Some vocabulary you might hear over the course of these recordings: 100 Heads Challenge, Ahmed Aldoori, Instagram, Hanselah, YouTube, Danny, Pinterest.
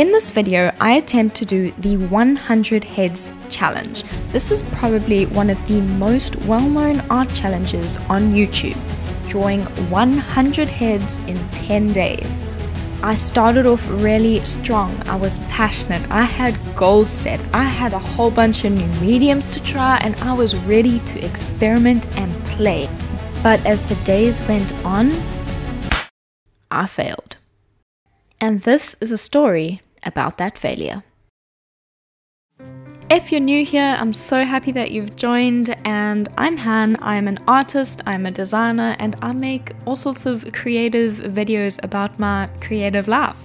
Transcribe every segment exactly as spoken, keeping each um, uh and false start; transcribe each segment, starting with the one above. In this video, I attempt to do the one hundred heads challenge. This is probably one of the most well-known art challenges on YouTube, drawing one hundred heads in ten days. I started off really strong. I was passionate. I had goals set. I had a whole bunch of new mediums to try, and I was ready to experiment and play. But as the days went on, I failed. And this is a story about that failure. If you're new here, I'm so happy that you've joined, and I'm Han. I'm an artist, I'm a designer, and I make all sorts of creative videos about my creative life.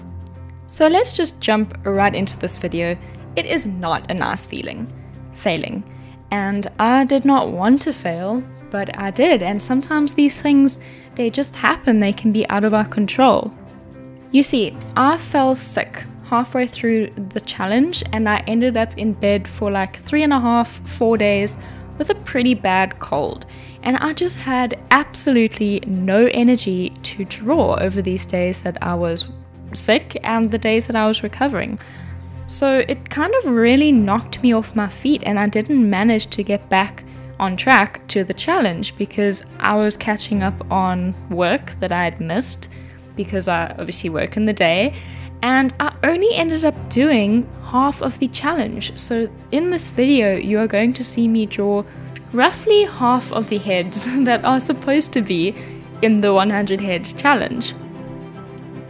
So let's just jump right into this video. It is not a nice feeling, failing. And I did not want to fail, but I did, and sometimes these things, they just happen. They can be out of our control. You see, I fell sick halfway through the challenge, and I ended up in bed for like three and a half, four days with a pretty bad cold. And I just had absolutely no energy to draw over these days that I was sick and the days that I was recovering. So it kind of really knocked me off my feet, and I didn't manage to get back on track to the challenge because I was catching up on work that I had missed because I obviously work in the day. And I only ended up doing half of the challenge. So in this video, you are going to see me draw roughly half of the heads that are supposed to be in the one hundred heads challenge.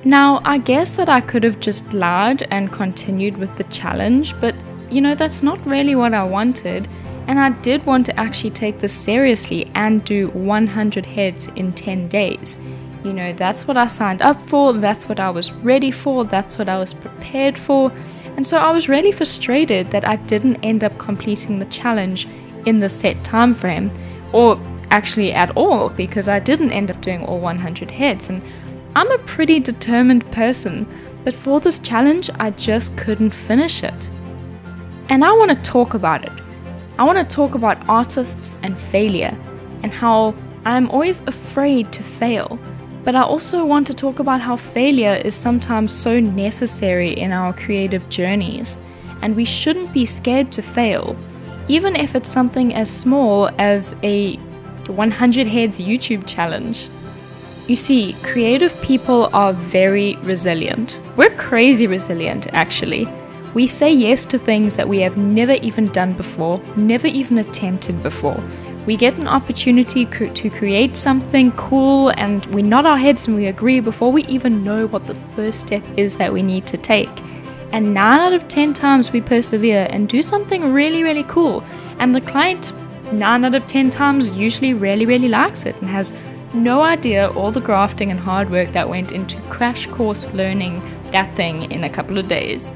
Now, I guess that I could have just lied and continued with the challenge, but you know, that's not really what I wanted. And I did want to actually take this seriously and do one hundred heads in ten days. You know, that's what I signed up for, that's what I was ready for, that's what I was prepared for. And so I was really frustrated that I didn't end up completing the challenge in the set time frame, or actually at all, because I didn't end up doing all one hundred heads. And I'm a pretty determined person, but for this challenge, I just couldn't finish it. And I want to talk about it. I want to talk about artists and failure, and how I'm always afraid to fail. But I also want to talk about how failure is sometimes so necessary in our creative journeys, and we shouldn't be scared to fail, even if it's something as small as a one hundred heads YouTube challenge. You see, creative people are very resilient. We're crazy resilient, actually. We say yes to things that we have never even done before, never even attempted before. We get an opportunity cr- to create something cool, and we nod our heads and we agree before we even know what the first step is that we need to take. And nine out of ten times we persevere and do something really, really cool. And the client, nine out of ten times, usually really, really likes it and has no idea all the grafting and hard work that went into crash course learning that thing in a couple of days.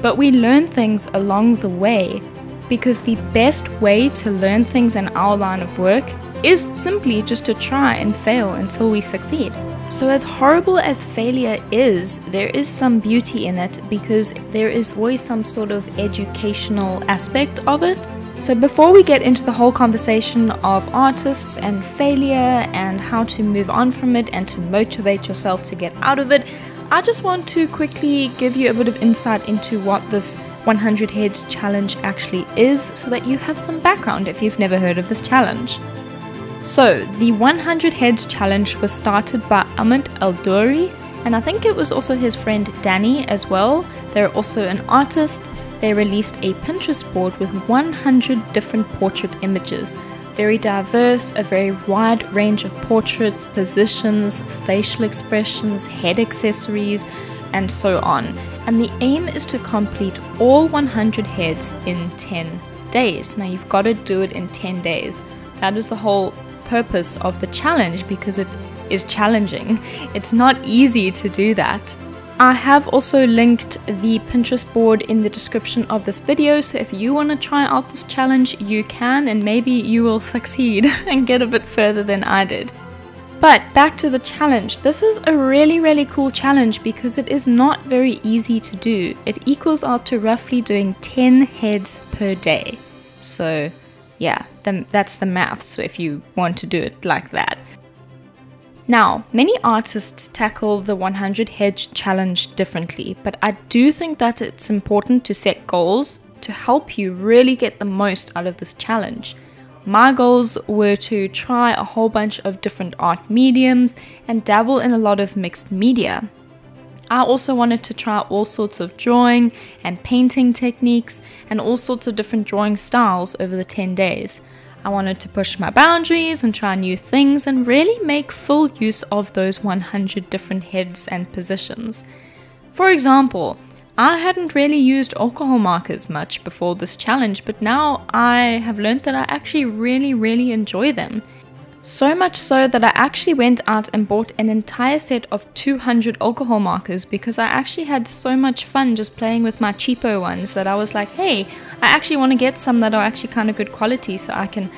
But we learn things along the way, because the best way to learn things in our line of work is simply just to try and fail until we succeed. So as horrible as failure is, there is some beauty in it because there is always some sort of educational aspect of it. So before we get into the whole conversation of artists and failure and how to move on from it and to motivate yourself to get out of it, I just want to quickly give you a bit of insight into what this one hundred heads challenge actually is, so that you have some background if you've never heard of this challenge. So the one hundred heads challenge was started by Ahmed Aldoori, and I think it was also his friend Danny as well. They're also an artist. They released a Pinterest board with one hundred different portrait images. Very diverse, a very wide range of portraits, positions, facial expressions, head accessories, and so on. And the aim is to complete all one hundred heads in ten days. Now, you've got to do it in ten days. That is the whole purpose of the challenge, because it is challenging. It's not easy to do that. I have also linked the Pinterest board in the description of this video, so if you want to try out this challenge, you can, and maybe you will succeed and get a bit further than I did. But back to the challenge. This is a really, really cool challenge because it is not very easy to do. It equals out to roughly doing ten heads per day. So yeah, that's the math, so if you want to do it like that. Now, many artists tackle the one hundred hedge challenge differently, but I do think that it's important to set goals to help you really get the most out of this challenge. My goals were to try a whole bunch of different art mediums and dabble in a lot of mixed media. I also wanted to try all sorts of drawing and painting techniques and all sorts of different drawing styles over the ten days. I wanted to push my boundaries and try new things and really make full use of those one hundred different heads and positions. For example, I hadn't really used alcohol markers much before this challenge, but now I have learned that I actually really, really enjoy them. So much so that I actually went out and bought an entire set of two hundred alcohol markers because I actually had so much fun just playing with my cheapo ones that I was like, hey, I actually want to get some that are actually kind of good quality so I can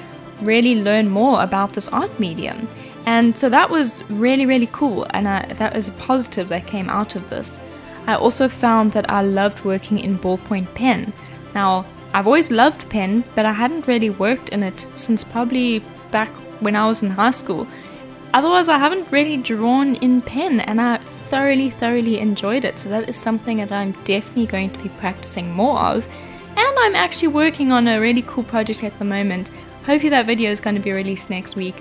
really learn more about this art medium. And so that was really, really cool, and I, that was a positive that came out of this. I also found that I loved working in ballpoint pen. Now, I've always loved pen, but I hadn't really worked in it since probably back when I was in high school. Otherwise, I haven't really drawn in pen, and I thoroughly, thoroughly enjoyed it. So that is something that I'm definitely going to be practicing more of. And I'm actually working on a really cool project at the moment. Hopefully that video is going to be released next week.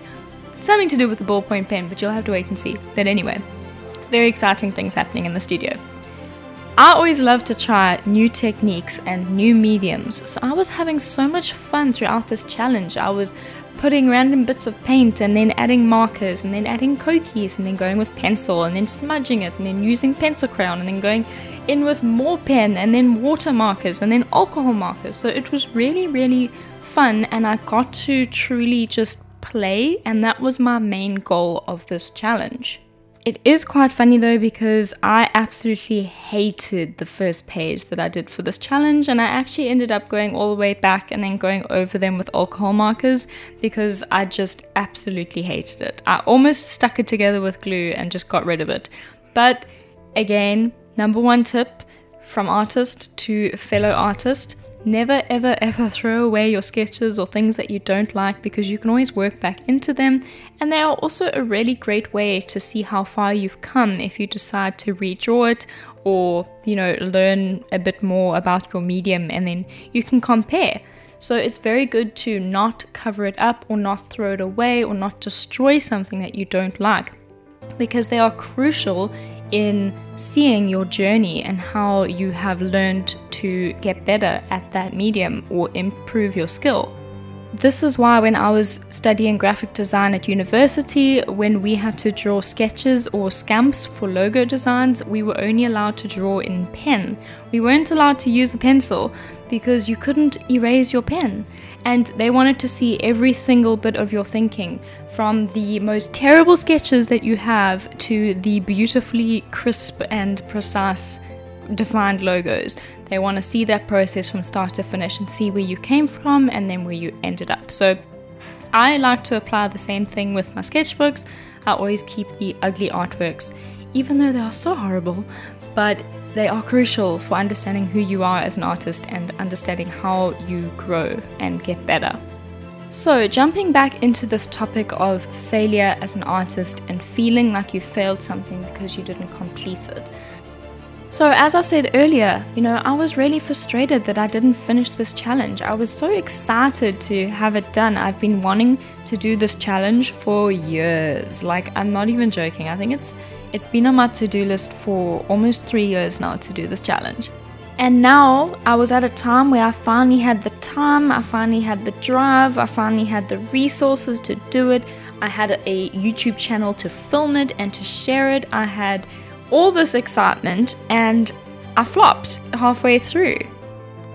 Something to do with the ballpoint pen, but you'll have to wait and see. But anyway, very exciting things happening in the studio. I always love to try new techniques and new mediums. So I was having so much fun throughout this challenge. I was putting random bits of paint and then adding markers and then adding cookies and then going with pencil and then smudging it and then using pencil crayon and then going in with more pen and then water markers and then alcohol markers. So it was really, really fun, and I got to truly just play, and that was my main goal of this challenge. It is quite funny though, because I absolutely hated the first page that I did for this challenge, and I actually ended up going all the way back and then going over them with alcohol markers because I just absolutely hated it. I almost stuck it together with glue and just got rid of it. But again, number one tip from artist to fellow artist: never ever ever throw away your sketches or things that you don't like, because you can always work back into them, and they are also a really great way to see how far you've come if you decide to redraw it or, you know, learn a bit more about your medium, and then you can compare. So it's very good to not cover it up or not throw it away or not destroy something that you don't like, because they are crucial in seeing your journey and how you have learned to get better at that medium or improve your skill. This is why when I was studying graphic design at university, when we had to draw sketches or scamps for logo designs, we were only allowed to draw in pen. We weren't allowed to use the pencil because you couldn't erase your pen. And they wanted to see every single bit of your thinking, from the most terrible sketches that you have to the beautifully crisp and precise defined logos. They want to see that process from start to finish and see where you came from and then where you ended up. So I like to apply the same thing with my sketchbooks. I always keep the ugly artworks, even though they are so horrible, but they are crucial for understanding who you are as an artist and understanding how you grow and get better. So jumping back into this topic of failure as an artist and feeling like you failed something because you didn't complete it. So as I said earlier, you know, I was really frustrated that I didn't finish this challenge. I was so excited to have it done. I've been wanting to do this challenge for years. Like, I'm not even joking. I think it's it's been on my to-do list for almost three years now to do this challenge. And now I was at a time where I finally had the time, I finally had the drive, I finally had the resources to do it. I had a YouTube channel to film it and to share it. I had all this excitement, and I flopped halfway through.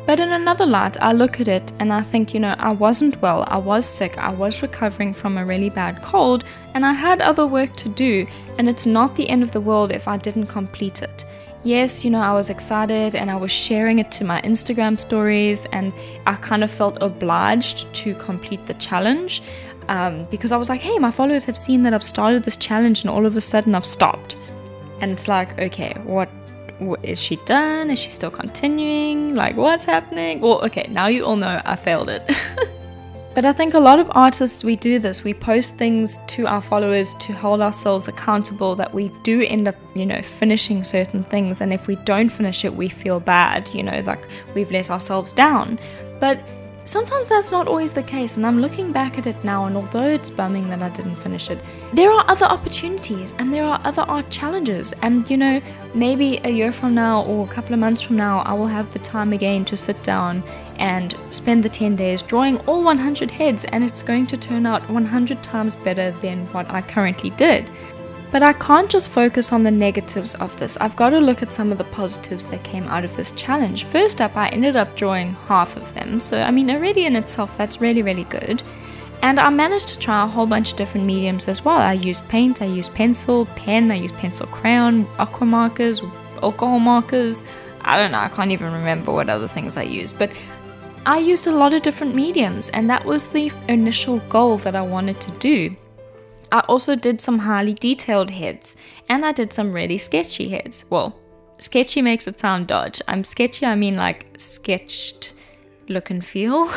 But in another light, I look at it and I think, you know, I wasn't well, I was sick, I was recovering from a really bad cold, and I had other work to do, and it's not the end of the world if I didn't complete it. Yes, you know, I was excited and I was sharing it to my Instagram stories, and I kind of felt obliged to complete the challenge um, because I was like, hey, my followers have seen that I've started this challenge and all of a sudden I've stopped. And it's like, okay, what, what is she done? Is she still continuing? Like, what's happening? Well, okay, now you all know I failed it. But I think a lot of artists, we do this, we post things to our followers to hold ourselves accountable that we do end up, you know, finishing certain things, and if we don't finish it, we feel bad, you know, like we've let ourselves down. But sometimes that's not always the case, and I'm looking back at it now, and although it's bumming that I didn't finish it, there are other opportunities and there are other art challenges, and you know, maybe a year from now or a couple of months from now, I will have the time again to sit down and spend the ten days drawing all one hundred heads, and it's going to turn out one hundred times better than what I currently did. But I can't just focus on the negatives of this. I've got to look at some of the positives that came out of this challenge. First up, I ended up drawing half of them. So, I mean, already in itself, that's really, really good. And I managed to try a whole bunch of different mediums as well. I used paint, I used pencil, pen, I used pencil crayon, aqua markers, alcohol markers. I don't know, I can't even remember what other things I used. But I used a lot of different mediums, and that was the initial goal that I wanted to do. I also did some highly detailed heads, and I did some really sketchy heads. Well, sketchy makes it sound dodge. I'm sketchy, I mean like sketched look and feel,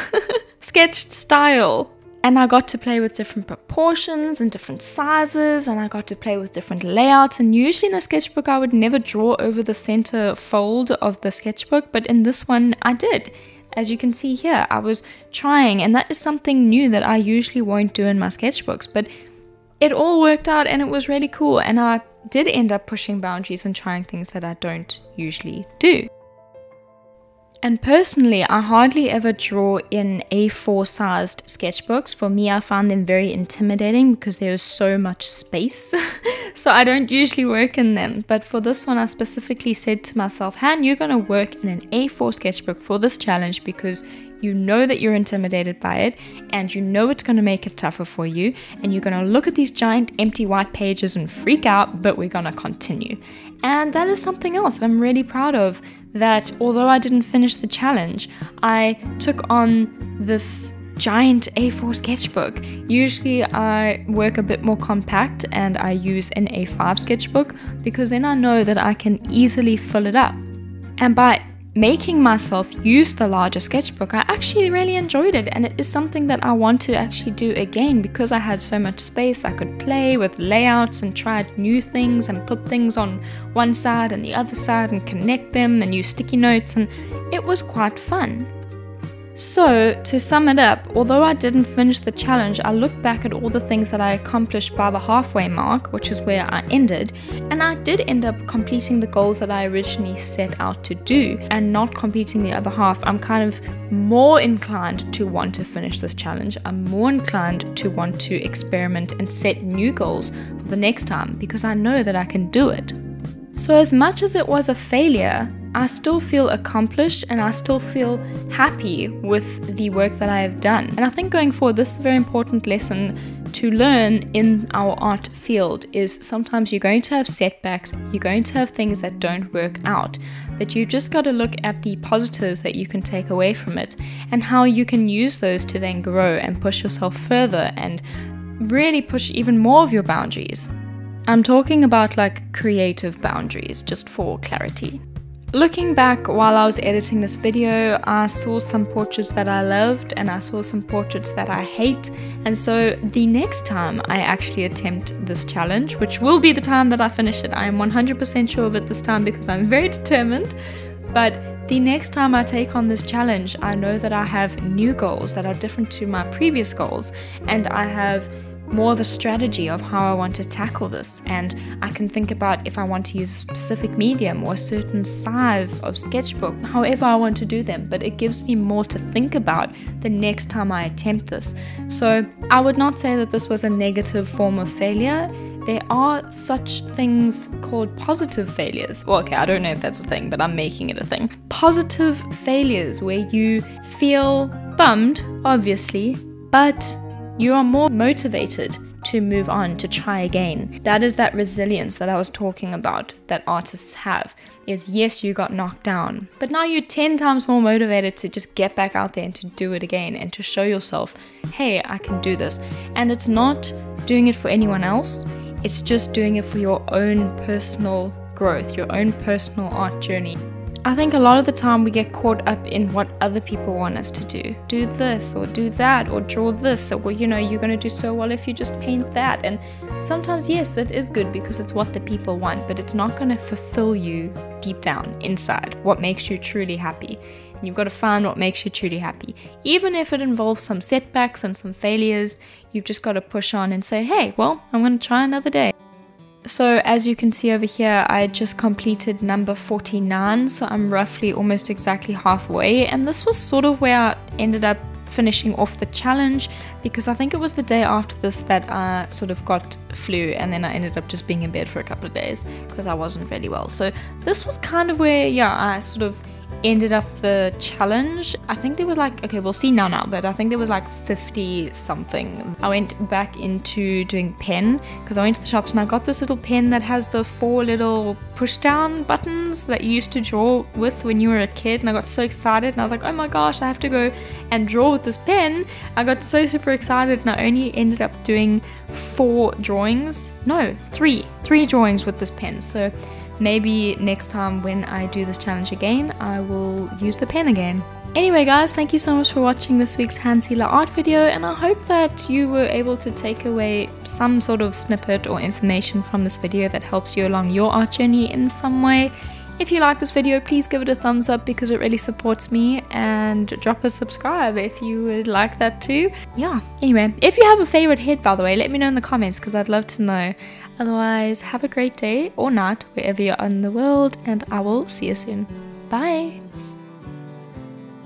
sketched style. And I got to play with different proportions and different sizes, and I got to play with different layouts. And usually in a sketchbook, I would never draw over the center fold of the sketchbook, but in this one I did. As you can see here, I was trying, and that is something new that I usually won't do in my sketchbooks, but it all worked out and it was really cool, and I did end up pushing boundaries and trying things that I don't usually do. And personally, I hardly ever draw in A four sized sketchbooks. For me, I find them very intimidating because there is so much space. So I don't usually work in them. But for this one, I specifically said to myself, Han, you're going to work in an A four sketchbook for this challenge because you know that you're intimidated by it, and you know it's going to make it tougher for you, and you're going to look at these giant empty white pages and freak out, but we're going to continue. And that is something else that I'm really proud of, that although I didn't finish the challenge, I took on this giant A four sketchbook. Usually I work a bit more compact and I use an A five sketchbook because then I know that I can easily fill it up. And by making myself use the larger sketchbook, I actually really enjoyed it, and it is something that I want to actually do again because I had so much space. I could play with layouts and try new things and put things on one side and the other side and connect them and use sticky notes, and it was quite fun. So, to sum it up, although I didn't finish the challenge, I looked back at all the things that I accomplished by the halfway mark, which is where I ended, and I did end up completing the goals that I originally set out to do, and not completing the other half. I'm kind of more inclined to want to finish this challenge. I'm more inclined to want to experiment and set new goals for the next time because I know that I can do it. So as much as it was a failure, I still feel accomplished and I still feel happy with the work that I have done. And I think going forward, this is a very important lesson to learn in our art field, is sometimes you're going to have setbacks, you're going to have things that don't work out, but you've just got to look at the positives that you can take away from it and how you can use those to then grow and push yourself further and really push even more of your boundaries. I'm talking about like creative boundaries, just for clarity. Looking back while I was editing this video, I saw some portraits that I loved and I saw some portraits that I hate, and so the next time I actually attempt this challenge, which will be the time that I finish it, I am one hundred percent sure of it this time because I'm very determined, but the next time I take on this challenge, I know that I have new goals that are different to my previous goals, and I have more of a strategy of how I want to tackle this, and I can think about if I want to use a specific medium or a certain size of sketchbook, however I want to do them, but it gives me more to think about the next time I attempt this. So I would not say that this was a negative form of failure. There are such things called positive failures. Well, okay, I don't know if that's a thing, but I'm making it a thing. Positive failures where you feel bummed, obviously, but you are more motivated to move on, to try again. That is that resilience that I was talking about that artists have, is yes, you got knocked down, but now you're ten times more motivated to just get back out there and to do it again and to show yourself, hey, I can do this. And it's not doing it for anyone else. It's just doing it for your own personal growth, your own personal art journey. I think a lot of the time we get caught up in what other people want us to do. Do this or do that or draw this, or you know, you're going to do so well if you just paint that. And sometimes, yes, that is good because it's what the people want, but it's not going to fulfill you deep down inside, what makes you truly happy. And you've got to find what makes you truly happy. Even if it involves some setbacks and some failures, you've just got to push on and say, hey, well, I'm going to try another day. So as you can see over here, I just completed number forty-nine, so I'm roughly almost exactly halfway, and this was sort of where I ended up finishing off the challenge, because I think it was the day after this that I sort of got flu, and then I ended up just being in bed for a couple of days because I wasn't really well. So this was kind of where, yeah, I sort of ended up the challenge. I think there was like, okay, we'll see now now, but I think there was like fifty something. I went back into doing pen because I went to the shops and I got this little pen that has the four little push down buttons that you used to draw with when you were a kid, and I got so excited and I was like, oh my gosh, I have to go and draw with this pen. I got so super excited and I only ended up doing four drawings. No, three. Three drawings with this pen. So maybe next time when I do this challenge again, I will use the pen again. Anyway guys, thank you so much for watching this week's Hanselah art video, and I hope that you were able to take away some sort of snippet or information from this video that helps you along your art journey in some way. If you like this video, please give it a thumbs up because it really supports me, and drop a subscribe if you would like that too. Yeah, anyway, if you have a favorite head, by the way, let me know in the comments because I'd love to know. Otherwise, have a great day or night wherever you're in the world, and I will see you soon. Bye!